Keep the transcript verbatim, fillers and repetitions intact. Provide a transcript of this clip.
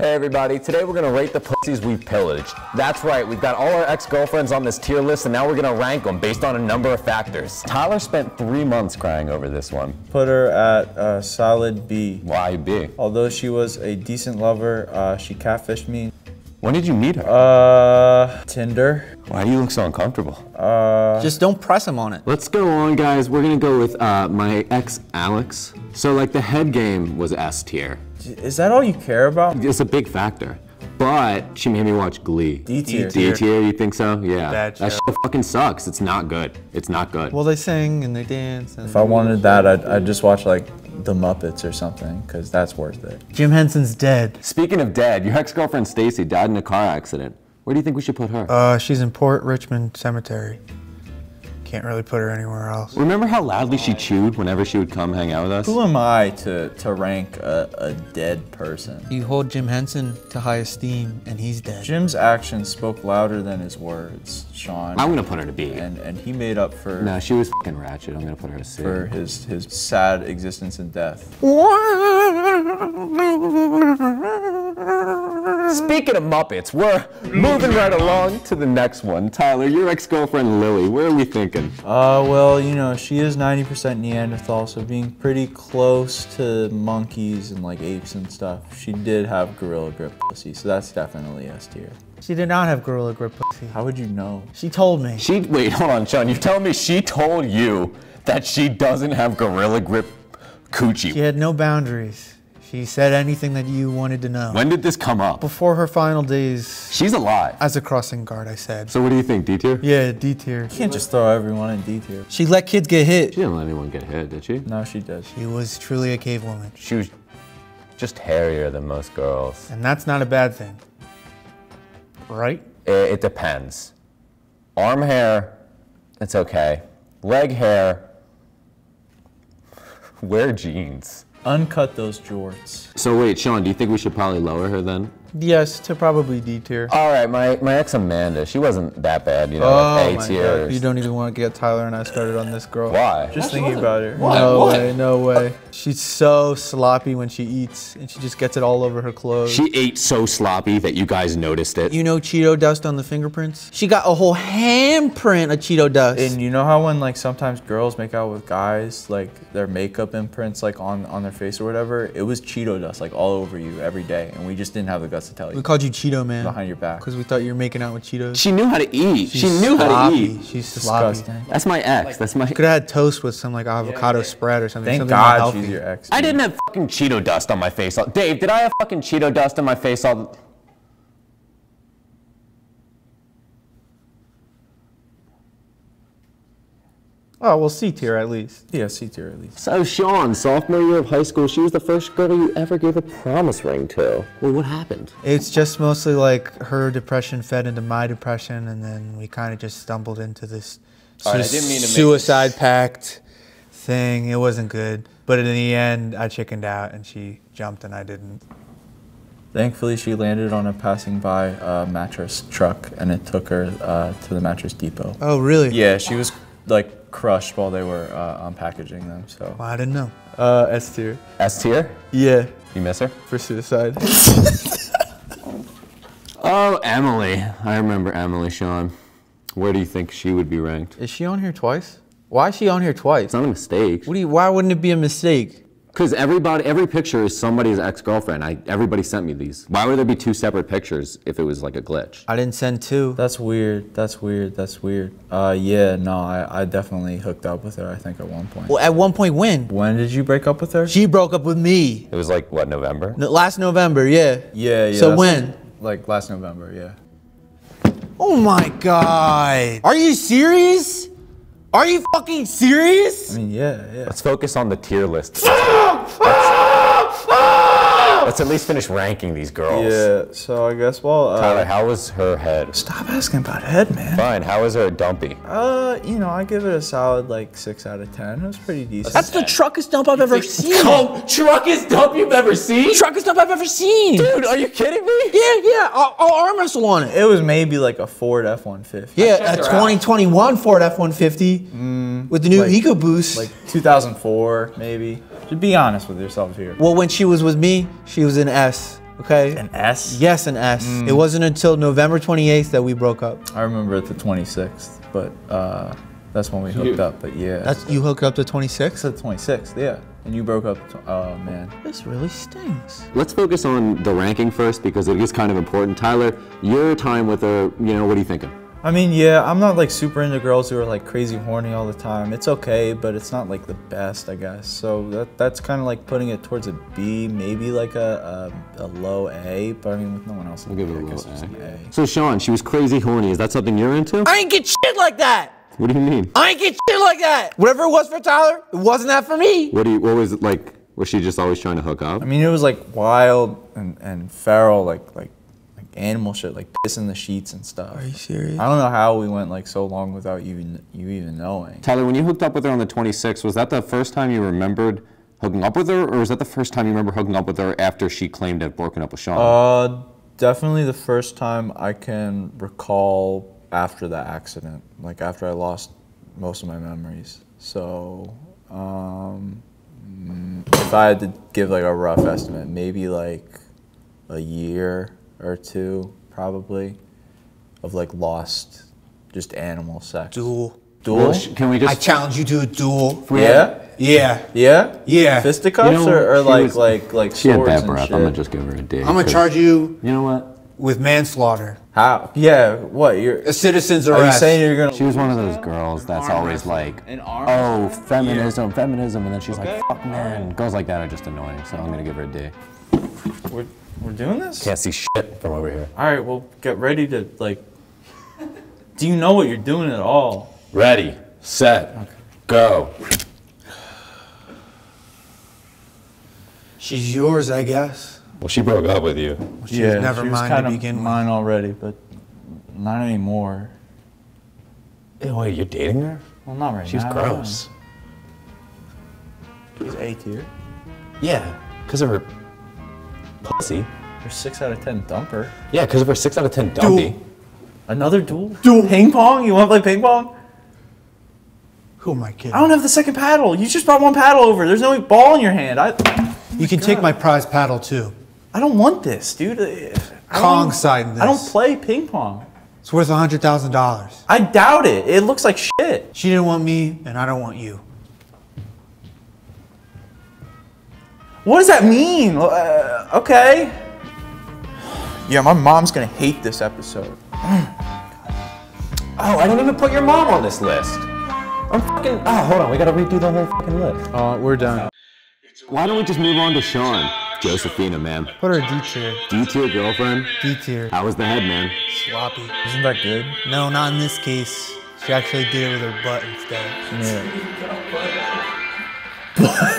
Hey everybody, today we're going to rate the pussies we've pillaged. That's right, we've got all our ex-girlfriends on this tier list and now we're going to rank them based on a number of factors. Tyler spent three months crying over this one. Put her at a solid B. Why B? Although she was a decent lover, uh, she catfished me. When did you meet her? Uh, Tinder. Why do you look so uncomfortable? Uh, Just don't press him on it. Let's go on, guys. We're going to go with uh, my ex, Alex. So like the head game was S tier. Is that all you care about? It's a big factor, but she made me watch Glee. D tier. D tier, you think so? Yeah. That, that shit fucking sucks. It's not good. It's not good. Well, they sing and they dance. And if I wanted that, I'd, I'd just watch like The Muppets or something, because that's worth it. Jim Henson's dead. Speaking of dead, your ex-girlfriend Stacy died in a car accident. Where do you think we should put her? Uh, she's in Port Richmond Cemetery. Can't really put her anywhere else. Remember how loudly she chewed whenever she would come hang out with us? Who am I to, to rank a, a dead person? You hold Jim Henson to high esteem, and he's dead. Jim's actions spoke louder than his words, Sean. I'm gonna put her to B. And, and he made up for... No, she was fucking ratchet. I'm gonna put her to C. For his, his sad existence and death. Speaking of Muppets, we're moving right along to the next one. Tyler, your ex-girlfriend Lily, where are we thinking? Uh, well, you know, she is ninety percent Neanderthal, so being pretty close to monkeys and like apes and stuff, she did have gorilla grip pussy, so that's definitely S tier. She did not have gorilla grip pussy. How would you know? She told me. She, wait, hold on, Sean, you're telling me she told you that she doesn't have gorilla grip coochie? She had no boundaries. She said anything that you wanted to know. When did this come up? Before her final days. She's alive. As a crossing guard, I said. So what do you think, D tier? Yeah, D tier. You can't just throw everyone in D tier. She let kids get hit. She didn't let anyone get hit, did she? No, she did. She was truly a cave woman. She was just hairier than most girls. And that's not a bad thing, right? It depends. Arm hair, it's okay. Leg hair, wear jeans. Uncut those jorts. So wait, Sean, do you think we should probably lower her then? Yes, to probably D tier. All right, my, my ex Amanda, she wasn't that bad, you know, oh like A tier. God. You don't even want to get Tyler and I started on this girl. Why? Just Why thinking about her. Why? No Why? way, no way. She's so sloppy when she eats, and she just gets it all over her clothes. She ate so sloppy that you guys noticed it. You know Cheeto dust on the fingerprints? She got a whole handprint of Cheeto dust. And you know how when like sometimes girls make out with guys, like their makeup imprints like on, on their face or whatever, it was Cheeto dust like all over you every day, and we just didn't have the guts to tell you. We called you Cheeto Man. Behind your back. Because we thought you were making out with Cheetos. She knew how to eat. She's she knew sloppy. how to eat. She's sloppy. Disgusting. That's my ex. That's my. Could have had toast with some like avocado yeah, yeah. spread or something. Thank something God she's your ex. Dude. I didn't have fucking Cheeto dust on my face. All Dave, did I have fucking Cheeto dust on my face all? Oh, well, C tier at least. Yeah, C tier at least. So Sean, sophomore year of high school, she was the first girl you ever gave a promise ring to. Well, what happened? It's just mostly like her depression fed into my depression, and then we kind of just stumbled into this right, suicide pact thing. It wasn't good. But in the end, I chickened out, and she jumped, and I didn't. Thankfully, she landed on a passing by uh, mattress truck, and it took her uh, to the Mattress Depot. Oh, really? Yeah, she was like... crushed while they were uh, unpackaging them, so. Well, I didn't know. Uh, S tier. S tier? Yeah. You miss her? For suicide. Oh, Emily. I remember Emily, Sean. Where do you think she would be ranked? Is she on here twice? Why is she on here twice? It's not a mistake. What do you, why wouldn't it be a mistake? Because everybody, every picture is somebody's ex-girlfriend. I, everybody sent me these. Why would there be two separate pictures if it was like a glitch? I didn't send two. That's weird, that's weird, that's weird. Uh, yeah, no, I, I definitely hooked up with her, I think, at one point. Well, at one point when? When did you break up with her? She broke up with me. It was like, what, November? No, last November, yeah. Yeah, yeah. So when? Like last November, yeah. Oh my God. Are you serious? Are you fucking serious? I mean, yeah, yeah. Let's focus on the tier list. let's, let's at least finish ranking these girls. Yeah, so I guess, well... Uh, Tyler, how was her head? Stop asking about head, man. Fine, how was her dumpy? Uh, you know, I give it a solid, like, six out of ten. It was pretty decent. That's the truckest dump I've ever seen. Oh, truckest dump you've ever seen? Truckest dump I've ever seen. Dude, are you kidding me? Yeah, yeah, I'll, I'll arm wrestle on it. It was maybe like a Ford F one fifty. Yeah, a twenty twenty-one Ford F one fifty. Mm, with the new like, EcoBoost. Like two thousand four, maybe. Just be honest with yourself here. Well, when she was with me, she was an S. Okay. An S? Yes, an S. Mm. It wasn't until November twenty-eighth that we broke up. I remember it the twenty-sixth, but uh, that's when we hooked you, up, but yeah. That's, you hooked up the twenty-sixth? The twenty-sixth, yeah. And you broke up, oh man. This really stinks. Let's focus on the ranking first because it is kind of important. Tyler, your time with her, you know, what are you thinking? I mean, yeah, I'm not like super into girls who are like crazy horny all the time. It's okay, but it's not like the best, I guess. So that that's kind of like putting it towards a B, maybe like a, a, a low A, but I mean, with no one else. We'll give it a low A. A. So Sean, she was crazy horny. Is that something you're into? I ain't get shit like that. What do you mean? I ain't get shit like that. Whatever it was for Tyler, it wasn't that for me. What do you? What was it like? Was she just always trying to hook up? I mean, it was like wild and and feral, like like like animal shit, like pissing the sheets and stuff. Are you serious? I don't know how we went like so long without you even you even knowing. Tyler, when you hooked up with her on the twenty-sixth, was that the first time you remembered hooking up with her, or was that the first time you remember hooking up with her after she claimed to have broken up with Sean? Uh, definitely the first time I can recall. After that accident, like after I lost most of my memories. So um, if I had to give like a rough estimate, maybe like a year or two probably of like lost just animal sex. Duel. Duel? Can we just? I challenge you to a duel. Yeah? Yeah. Yeah? Yeah. Fisticuffs you know, or, or like, was, like, like she swords had bad breath. I'm gonna just give her a dig. I'm gonna charge you. You know what? With manslaughter. How? Yeah, what? You're a citizen's arrest. Are you saying you're gonna? She was one of those girls that's always like, oh, feminism, yeah. feminism, and then she's okay. like, fuck man. Girls like that are just annoying, so I'm gonna give her a D. We're we're doing this? Can't see shit from over here. All right, well, get ready to like. Do you know what you're doing at all? Ready, set, okay. go. She's yours, I guess. Well, she broke up with you. Well, she yeah, was never she was mine kind to begin with. Mine already, but not anymore. Hey, wait, you're dating her? Well, not right She's now. She's gross. She's A tier. Yeah, because of her pussy. Her six out of ten dumper. Yeah, because of her six out of ten dumpy. Duel. Another duel? Duel. Ping pong? You want to play ping pong? Who am I kidding? I don't have the second paddle. You just brought one paddle over. There's no ball in your hand. I. You can God. take my prize paddle too. I don't want this, dude. Kong side this. I don't play ping pong. It's worth one hundred thousand dollars. I doubt it. It looks like shit. She didn't want me, and I don't want you. What does that mean? Uh, okay. Yeah, my mom's gonna hate this episode. Oh, I didn't even put your mom on this list. I'm fucking, oh, hold on. We gotta redo the whole fucking list. Uh, we're done. Why don't we just move on to Sean? Josephina, man. Put her D tier. D tier girlfriend? D tier. How was the head, man? Sloppy. Isn't that good? No, not in this case. She actually did it with her butt instead. Yeah.